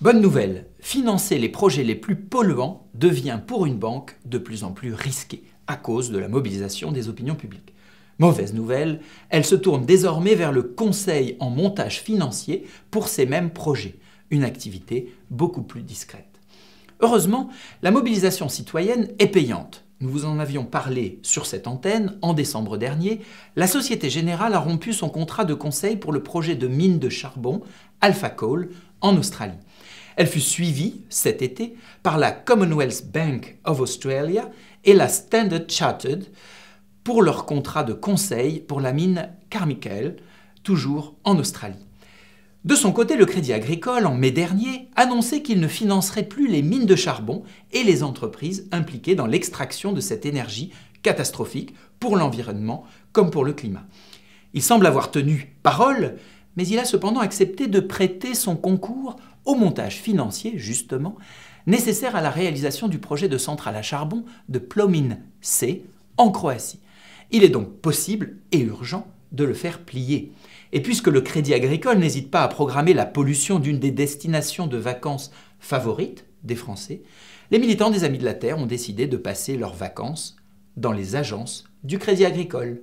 Bonne nouvelle, financer les projets les plus polluants devient pour une banque de plus en plus risqué à cause de la mobilisation des opinions publiques. Mauvaise nouvelle, elle se tourne désormais vers le conseil en montage financier pour ces mêmes projets, une activité beaucoup plus discrète. Heureusement, la mobilisation citoyenne est payante. Nous vous en avions parlé sur cette antenne en décembre dernier, la Société Générale a rompu son contrat de conseil pour le projet de mine de charbon Alpha Coal en Australie. Elle fut suivie cet été par la Commonwealth Bank of Australia et la Standard Chartered pour leur contrat de conseil pour la mine Carmichael, toujours en Australie. De son côté, le Crédit Agricole, en mai dernier, annonçait qu'il ne financerait plus les mines de charbon et les entreprises impliquées dans l'extraction de cette énergie catastrophique pour l'environnement comme pour le climat. Il semble avoir tenu parole, mais il a cependant accepté de prêter son concours au montage financier, justement, nécessaire à la réalisation du projet de centrale à charbon de Plomin C en Croatie. Il est donc possible et urgent de le faire plier. Et puisque le Crédit Agricole n'hésite pas à programmer la pollution d'une des destinations de vacances favorites des Français, les militants des Amis de la Terre ont décidé de passer leurs vacances dans les agences du Crédit Agricole.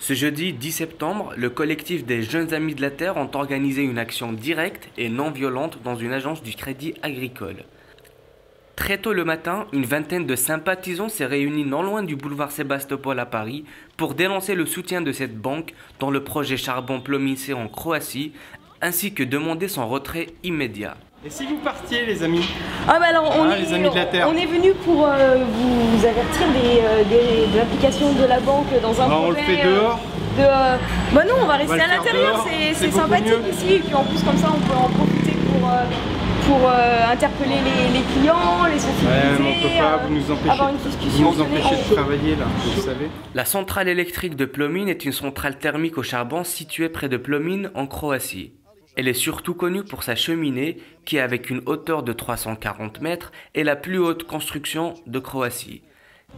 Ce jeudi 10 septembre, le collectif des Jeunes Amis de la Terre ont organisé une action directe et non violente dans une agence du Crédit Agricole. Très tôt le matin, une vingtaine de sympathisants s'est réunie non loin du boulevard Sébastopol à Paris pour dénoncer le soutien de cette banque dans le projet charbon Plomin C en Croatie, ainsi que demander son retrait immédiat. Et si vous partiez, les amis? Ah bah alors, les amis de la Terre. On est venu pour vous avertir de l'application de la banque dans un projet. On le fait dehors. Bah non, on va rester à l'intérieur. C'est sympathique ici, et puis en plus comme ça, on peut en profiter pour interpeller les clients, les sensibiliser, avoir une discussion. Vous nous empêchez de travailler là, vous le savez. La centrale électrique de Plomin est une centrale thermique au charbon située près de Plomin en Croatie. Elle est surtout connue pour sa cheminée qui, avec une hauteur de 340 mètres, est la plus haute construction de Croatie.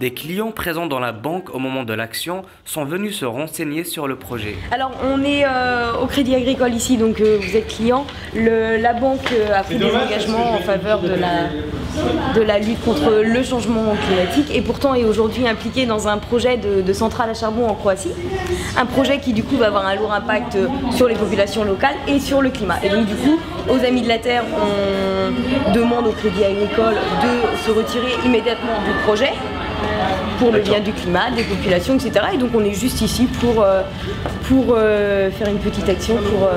Des clients présents dans la banque au moment de l'action sont venus se renseigner sur le projet. Alors on est au Crédit Agricole ici, donc vous êtes client. La banque a pris des engagements en faveur de la lutte contre le changement climatique et pourtant est aujourd'hui impliquée dans un projet de centrale à charbon en Croatie. Un projet qui du coup va avoir un lourd impact sur les populations locales et sur le climat. Et donc du coup, aux Amis de la Terre, on demande au Crédit Agricole de se retirer immédiatement du projet pour le bien du climat, des populations, etc. Et donc on est juste ici pour faire une petite action, pour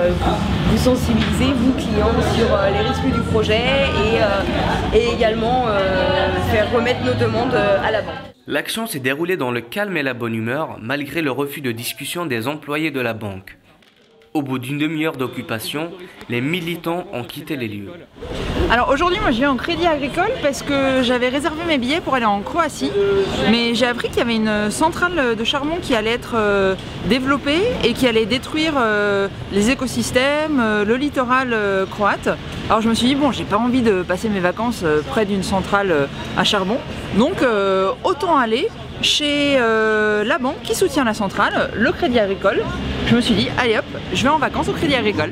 vous sensibiliser, vous clients, sur les risques du projet et également faire remettre nos demandes à la banque. L'action s'est déroulée dans le calme et la bonne humeur, malgré le refus de discussion des employés de la banque. Au bout d'une demi-heure d'occupation, les militants ont quitté les lieux. Alors aujourd'hui, moi je viens au Crédit Agricole parce que j'avais réservé mes billets pour aller en Croatie, mais j'ai appris qu'il y avait une centrale de charbon qui allait être développée et qui allait détruire les écosystèmes, le littoral croate. Alors je me suis dit bon, j'ai pas envie de passer mes vacances près d'une centrale à charbon, donc autant aller chez la banque qui soutient la centrale, le Crédit Agricole. Je me suis dit allez hop, je vais en vacances au Crédit Agricole.